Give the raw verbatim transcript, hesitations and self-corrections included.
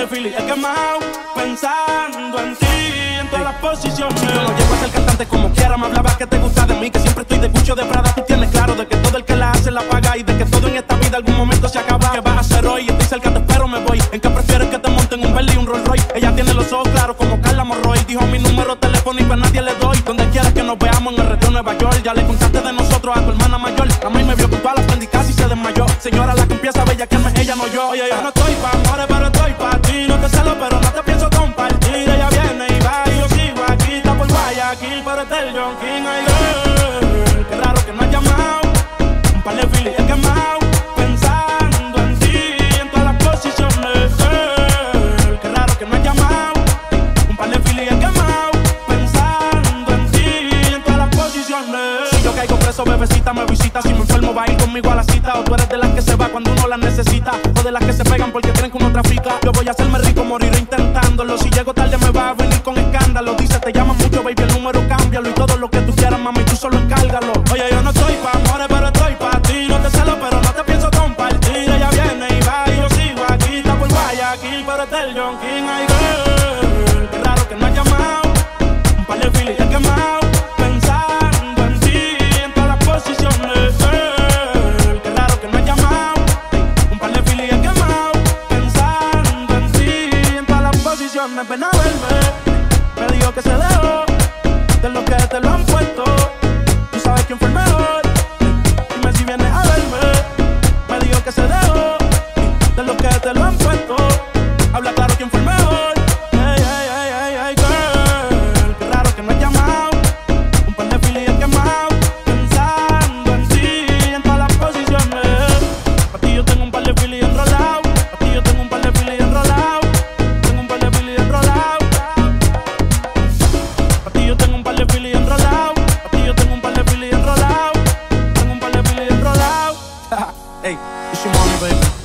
de feeling he quemado pensando en ti en todas las posiciones. No llego a ser cantante como quiera, me hablabas que te gusta de mí, que siempre estoy de cucho de Prada. Tú tienes claro de que todo el que la hace la paga y de que todo en esta vida algún momento se acaba. ¿Qué vas a hacer hoy? Estoy cerca, te espero, me voy. ¿En qué prefieres que te monten un Bentley y un Rolls Royce? Ella tiene los ojos claros como Carla Morroy. Dijo mi número telefónico a nadie le doy. Donde quieras que nos veamos en el retiro Nueva York. Ya le contaste de nosotros a tu hermana mayor. A mí me vio culpar la prendí casi se desmayó. Señora la que empieza bella que me ella no yo. Oye, yo no estoy pa' amores, pero estoy pa' ti. No te celo, pero no te pienso compartir. Ella viene y va y yo sigo aquí. Está por Guayaquil, pero es del John King. Ay, girl, qué raro que no has llamado. Un par de filis he quemado pensando en ti en todas las posiciones. Girl, qué raro que no has llamado. Un par de filis he quemado pensando en ti en todas las posiciones. Si yo caigo preso, bebecita, me visita. Si me enfermo, va a ir conmigo a la cita. O tú eres de las que se va cuando uno la necesita. O de las que se pegan porque creen que uno trafica. Yo voy a hacerme rico, moriré intentándolo. Si llego tarde me va a venir con escándalo. Dice, te llaman mucho, baby, el número cámbialo. Y todo lo que tú quieras, mami, tú solo encárgalo. Oye, yo no estoy pa' amores, pero estoy pa' ti. No te celo, pero no te pienso compartir. Ella viene y va y yo sigo aquí. Está por Guayaquil, pero es del John King. Ay, girl, qué raro que no has llamado. Un par de filis he quemado pensando en ti en todas las posiciones. Me pena verme, me dijo que se dejó de lo que te lo han puesto. Tú sabes quién fue el mejor, dime si vienes a verme. Me dijo que se dejó de lo que te lo han puesto. Habla claro quién fue el mejor. Hey, hey, hey, hey, hey, girl, qué raro que no has llamado. Un par de filis he quemado pensando en ti en todas las posiciones. Pa' ti yo tengo un par de filis enrolados. Pa' ti yo tengo un par de filis enrolados. Yo tengo un par de filis enrolado. A ti yo tengo un par de filis enrolado. Tengo un par de filis enrolado. Hey, it's your money, baby.